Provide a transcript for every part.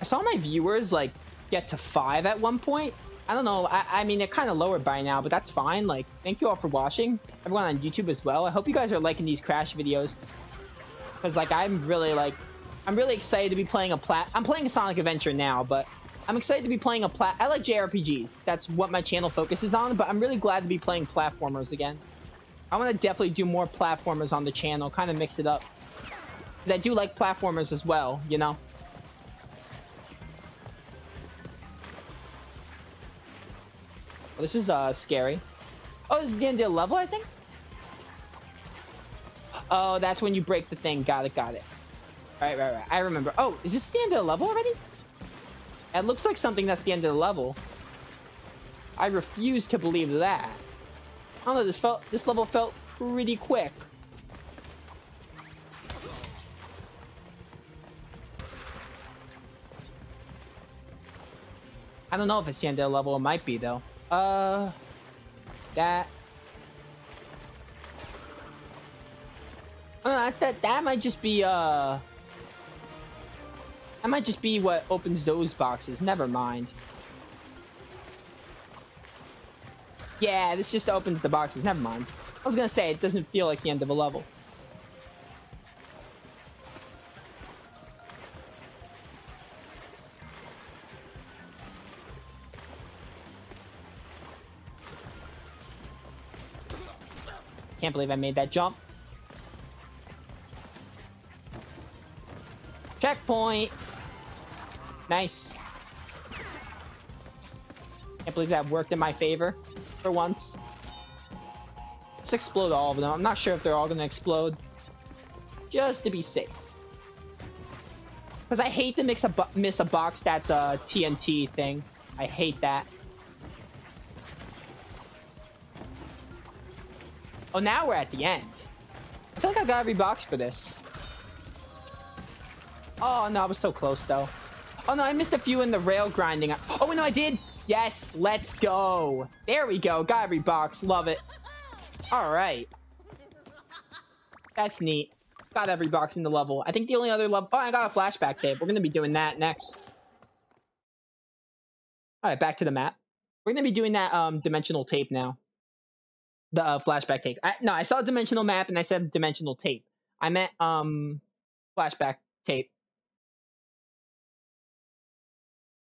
I saw my viewers like get to 5 at one point. I don't know. I mean, they're kind of lower by now, but that's fine. Like, thank you all for watching. Everyone on YouTube as well. I hope you guys are liking these Crash videos, because like I'm really excited to be playing a I'm playing a Sonic Adventure now, but I'm excited to be playing a I like JRPGs. That's what my channel focuses on, but I'm really glad to be playing platformers again. I want to definitely do more platformers on the channel, kind of mix it up, because I do like platformers as well, you know? Well, this is scary. Oh, this is the end of the level, I think? Oh, that's when you break the thing. Got it, got it. Right. I remember. Oh, is this the end of the level already? It looks like something that's the end of the level. I refuse to believe that. I don't know, this level felt pretty quick. I don't know if it's the end of the level. It might be, though. That might just be, that might just be what opens those boxes. Never mind. Yeah, this just opens the boxes. Never mind. I was gonna say, it doesn't feel like the end of a level. Can't believe I made that jump. Checkpoint. Nice. Can't believe that worked in my favor for once. Let's explode all of them. I'm not sure if they're all gonna explode, just to be safe, because I hate to miss a box that's a TNT thing. I hate that. Oh, now we're at the end. I feel like I got every box for this. Oh, no, I was so close, though. Oh, no, I missed a few in the rail grinding. Oh, no, I did. Yes, let's go. There we go. Got every box. Love it. All right. That's neat. Got every box in the level. I think the only other level... Oh, I got a flashback tape. We're going to be doing that next. All right, back to the map. We're going to be doing that dimensional tape now. The flashback tape. I saw a dimensional map, and I said dimensional tape. I meant flashback tape.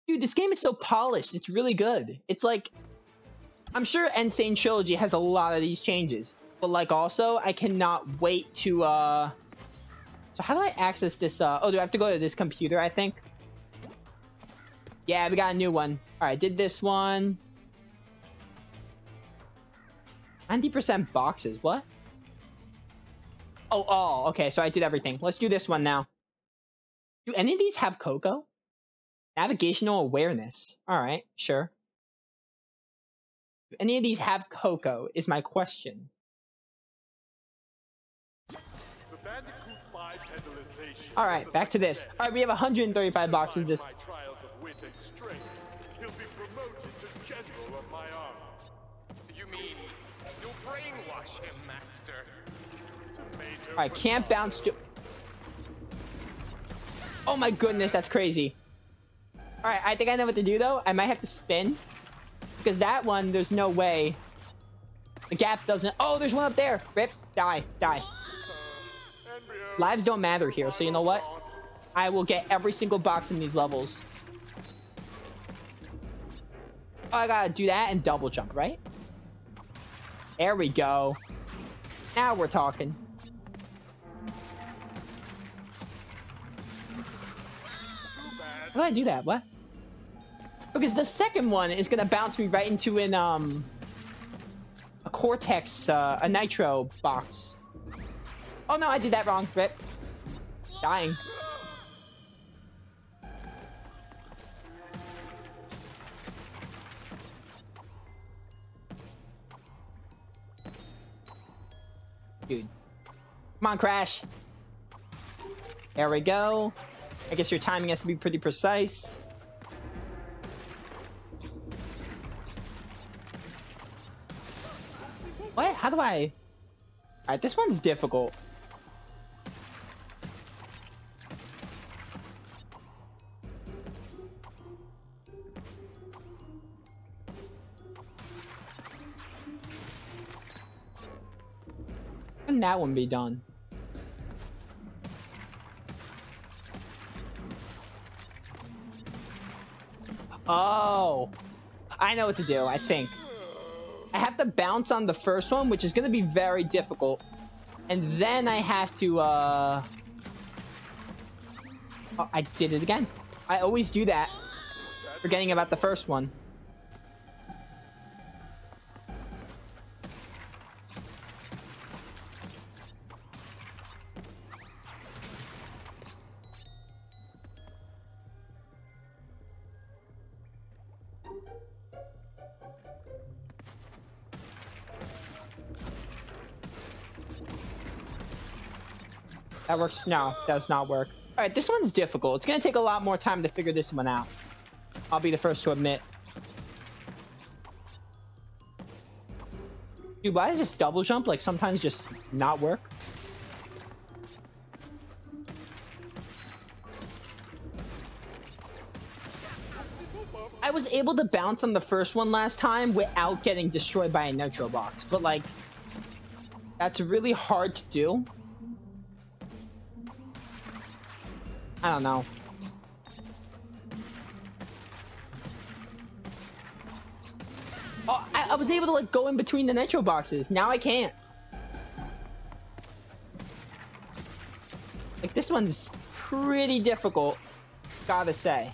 Dude, this game is so polished. It's really good. It's like, I'm sure Insane Trilogy has a lot of these changes, but like also, I cannot wait to, so how do I access this, oh, do I have to go to this computer, I think? Yeah, we got a new one. All right, did this one. 90% boxes, what? Oh, all. Okay, so I did everything. Let's do this one now. Do any of these have Coco? Navigational awareness. All right, sure. Do any of these have Coco is my question. All right, back to this. All right, we have 135 boxes this. I can't bounce to... Oh my goodness, that's crazy. Alright, I think I know what to do though. I might have to spin. Because that one, there's no way. The gap doesn't... Oh, there's one up there! Rip, die, die. Lives don't matter here, so you know what? I will get every single box in these levels. Oh, I gotta do that and double jump, right? There we go. Now we're talking. How do I do that? What? Because the second one is gonna bounce me right into an a Cortex, a Nitro box. Oh no, I did that wrong. Rip. Dying. Dude. Come on, Crash. There we go. I guess your timing has to be pretty precise. What? How do I... Alright, this one's difficult. that one be done? Oh, I know what to do, I think. I have to bounce on the first one, which is going to be very difficult. And then I have to, oh, I did it again. I always do that, forgetting about the first one. That works. No, that does not work. All right, this one's difficult. It's going to take a lot more time to figure this one out. I'll be the first to admit. Dude, why does this double jump, like, sometimes just not work? I was able to bounce on the first one last time without getting destroyed by a nitro box. But, like, that's really hard to do. I don't know. Oh, I was able to, like, go in between the nitro boxes. Now I can't. Like, this one's pretty difficult, gotta say.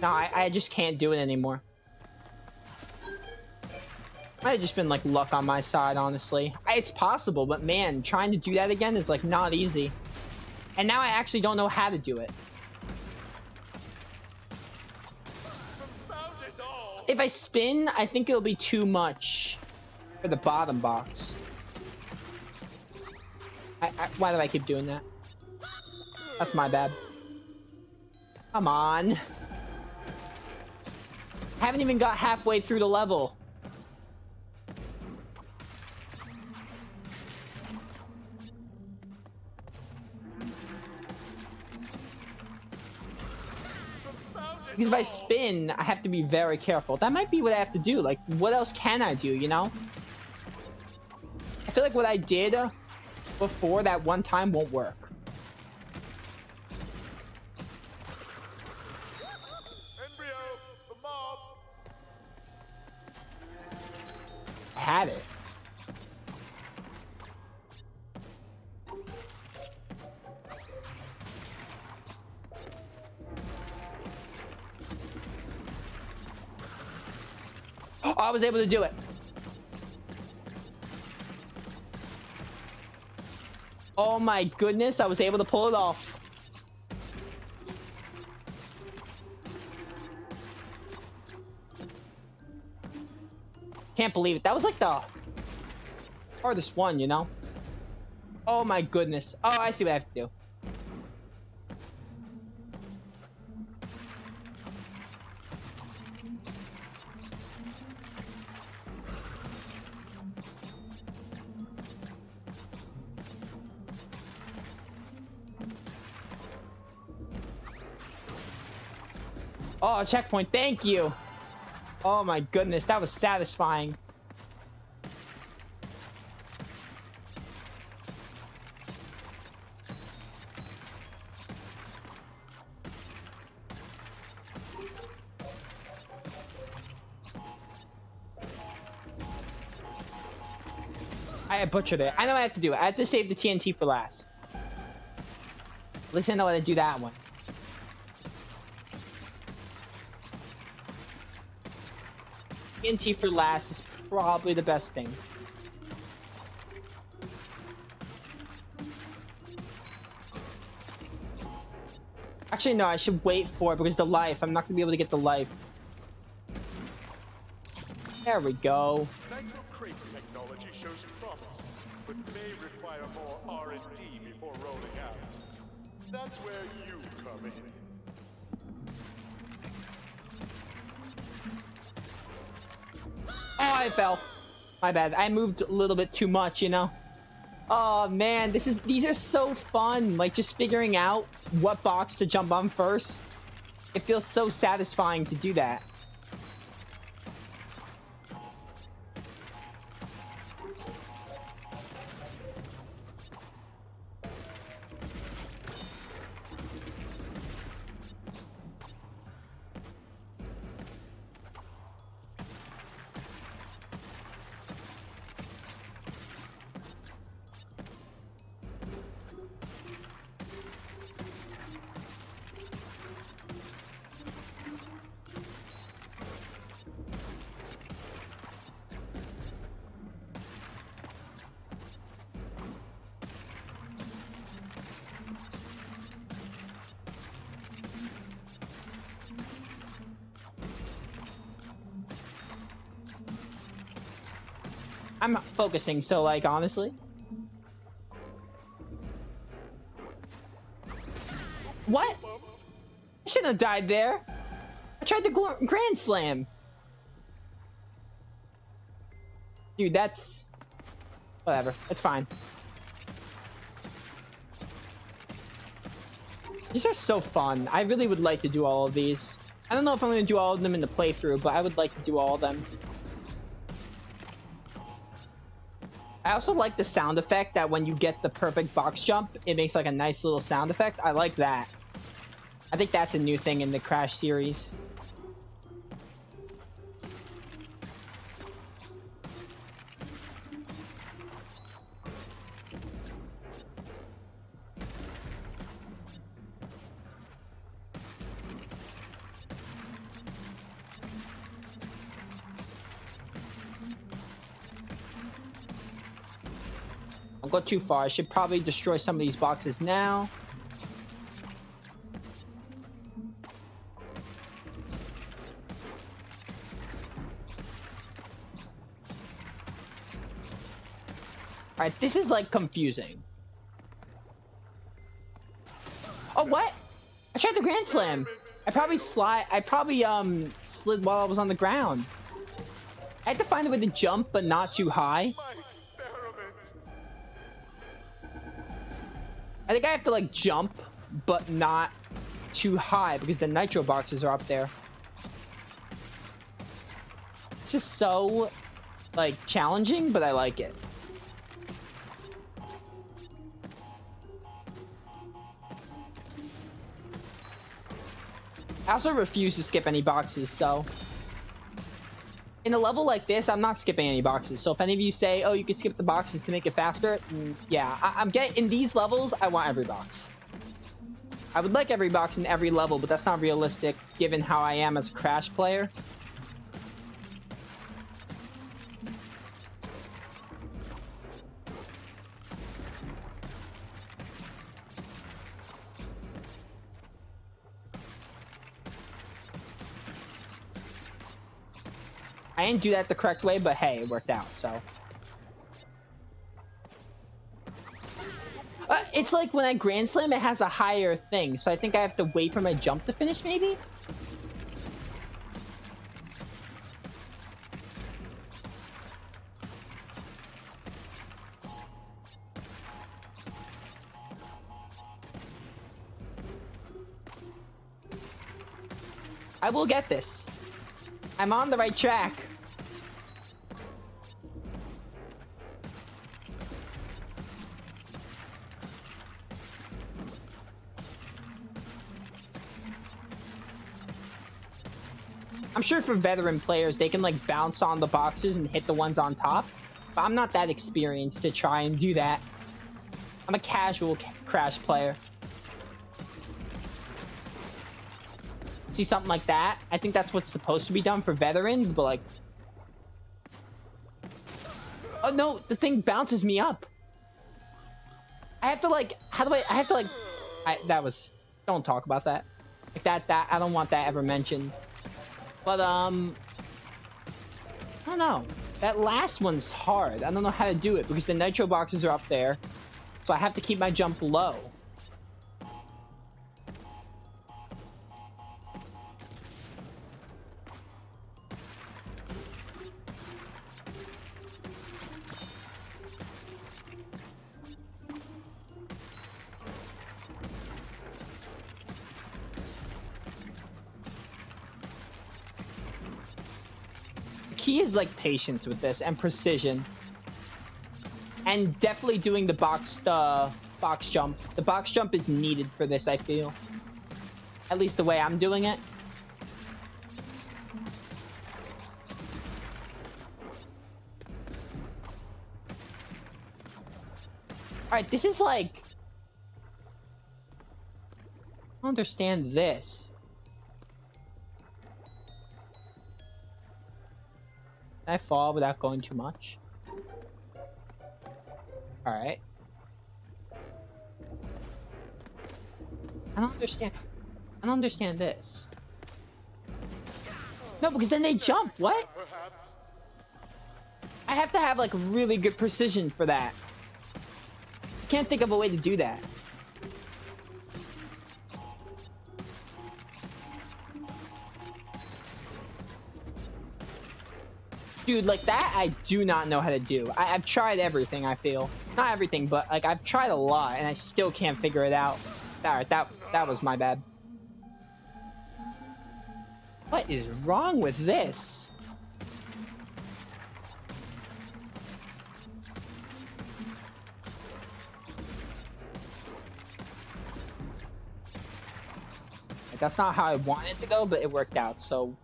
No, I just can't do it anymore. Might have just been, like, luck on my side, honestly. It's possible, but man, trying to do that again is, like, not easy. And now I actually don't know how to do it. If I spin, I think it'll be too much for the bottom box. Why do I keep doing that? That's my bad. Come on. I haven't even got halfway through the level. Because if I spin, I have to be very careful. That might be what I have to do. Like, what else can I do, you know? I feel like what I did before that one time won't work. I had it. I was able to do it. Oh my goodness, I was able to pull it off. Can't believe it. That was like the hardest one, you know? Oh my goodness. Oh, I see what I have to do. Oh, checkpoint, thank you. Oh my goodness, that was satisfying. I butchered it. I know what I have to do. I have to save the TNT for last. At least I know how to do that one. TNT for last is probably the best thing. Actually, no, I should wait for it because the life. I'm not going to be able to get the life. There we go. Nitro-crate technology shows promise, but may require more R&D before rolling out. That's where you come in. Oh, I fell. My bad. I moved a little bit too much, you know? Oh, man. These are so fun. Like, just figuring out what box to jump on first. It feels so satisfying to do that. I'm not focusing, so like honestly. What? I shouldn't have died there. I tried the Grand Slam. Dude, that's... whatever. It's fine. These are so fun. I really would like to do all of these. I don't know if I'm going to do all of them in the playthrough, but I would like to do all of them. I also like the sound effect that when you get the perfect box jump, it makes like a nice little sound effect. I like that. I think that's a new thing in the Crash series. Don't go too far. I should probably destroy some of these boxes now. Alright, this is like confusing. Oh, what? I tried the Grand Slam. I probably slid while I was on the ground. I had to find a way to jump, but not too high. I think I have to like jump, but not too high because the nitro boxes are up there. This is so like challenging, but I like it. I also refuse to skip any boxes, so in a level like this, I'm not skipping any boxes. So if any of you say, oh, you could skip the boxes to make it faster, yeah, I'm getting in these levels. I want every box. I would like every box in every level, but that's not realistic given how I am as a Crash player. I didn't do that the correct way, but hey, it worked out, so. It's like when I Grand Slam, it has a higher thing, so I think I have to wait for my jump to finish, maybe? I will get this. I'm on the right track. I'm sure for veteran players, they can like bounce on the boxes and hit the ones on top, but I'm not that experienced to try and do that. I'm a casual Crash player. See something like that? I think that's what's supposed to be done for veterans, but like... oh no, the thing bounces me up. I have to like... how do I... I have to like... that was... don't talk about that. Like that... I don't want that ever mentioned. But I don't know. That last one's hard. I don't know how to do it because the nitro boxes are up there. So I have to keep my jump low. Key is like patience with this and precision, and definitely doing the box jump. The box jump is needed for this, I feel, at least the way I'm doing it. All right, this is like, I don't understand this. Can I fall without going too much? Alright. I don't understand. I don't understand this. No, because then they jump. What? I I have to have like really good precision for that. Can't think of a way to do that. Dude, like that, I do not know how to do. I've tried everything, I feel. Not everything, but like I've tried a lot and I still can't figure it out. Alright, that was my bad. What is wrong with this? Like, that's not how I wanted it to go, but it worked out, so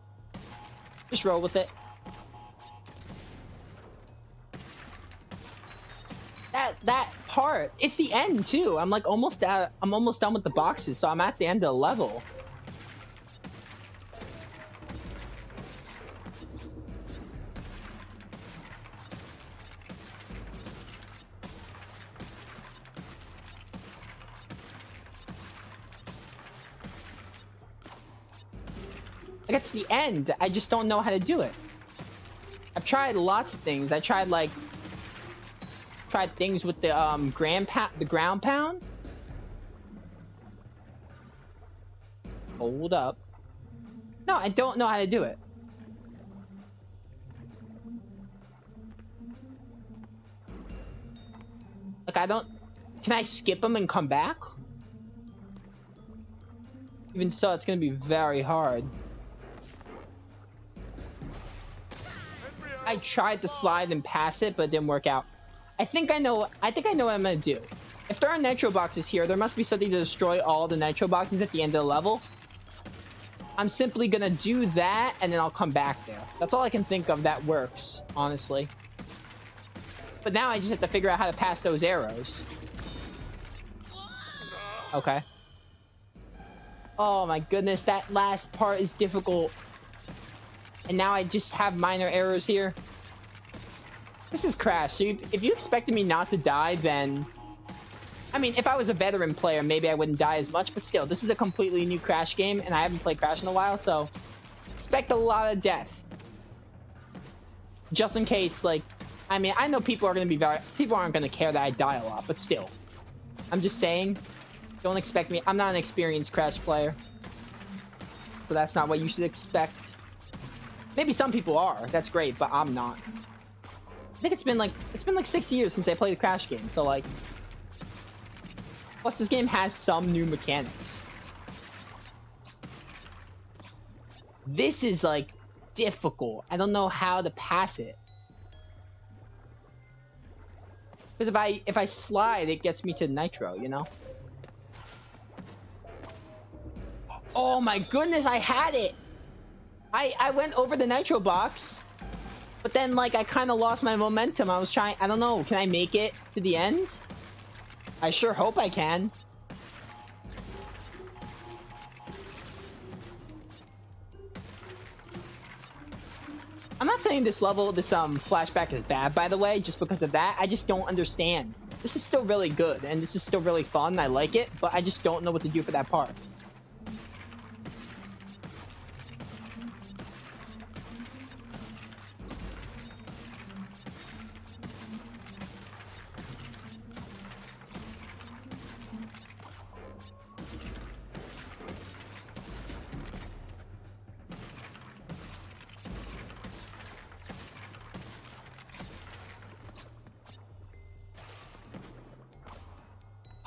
just roll with it. That part, it's the end too. I'm like almost out, I'm almost done with the boxes, so I'm at the end of the level. Like that's the end. I just don't know how to do it. I've tried lots of things. I tried like things with the ground pound. Hold up. No, I don't know how to do it. Like I don't. Can I skip them and come back? Even so, it's gonna be very hard. I tried to slide and pass it, but it didn't work out. I think I know what I'm gonna do. If there are nitro boxes here, there must be something to destroy all the nitro boxes at the end of the level. I'm simply gonna do that, and then I'll come back there. That's all I can think of that works, honestly. But now I just have to figure out how to pass those arrows. Okay. Oh my goodness, that last part is difficult. And now I just have minor errors here. This is Crash, so if you expected me not to die, then... I mean, if I was a veteran player, maybe I wouldn't die as much, but still, this is a completely new Crash game, and I haven't played Crash in a while, so... Expect a lot of death. Just in case, like... I mean, I know people are gonna be people aren't gonna care that I die a lot, but still. I'm just saying, don't expect me... I'm not an experienced Crash player. So that's not what you should expect. Maybe some people are, that's great, but I'm not. I think it's been like 6 years since I played the Crash game, so like... Plus this game has some new mechanics. This is like difficult. I don't know how to pass it. Because if I slide, it gets me to nitro, you know? Oh my goodness, I had it! I went over the nitro box. But then, like, I kind of lost my momentum. I was trying... I don't know. Can I make it to the end? I sure hope I can. I'm not saying this level, this flashback is bad, by the way, just because of that. I just don't understand. This is still really good, and this is still really fun. I like it, but I just don't know what to do for that part.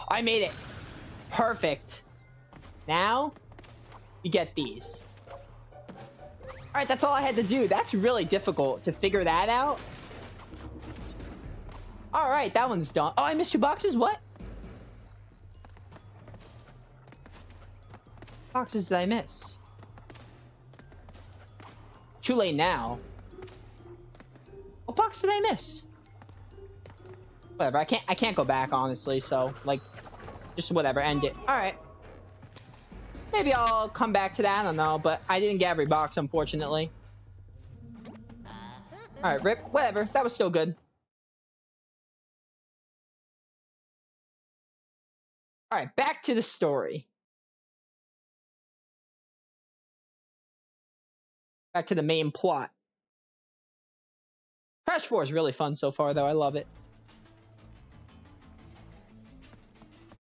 I made it. Perfect. Now, you get these. Alright, that's all I had to do. That's really difficult to figure that out. Alright, that one's done. Oh, I missed 2 boxes? What? What boxes did I miss? Too late now. What box did I miss? Whatever, I can't go back, honestly, so, like... Just whatever, end it. Alright. Maybe I'll come back to that, I don't know, but I didn't get every box, unfortunately. Alright, rip. Whatever, that was still good. Alright, back to the story. Back to the main plot. Crash 4 is really fun so far, though. I love it.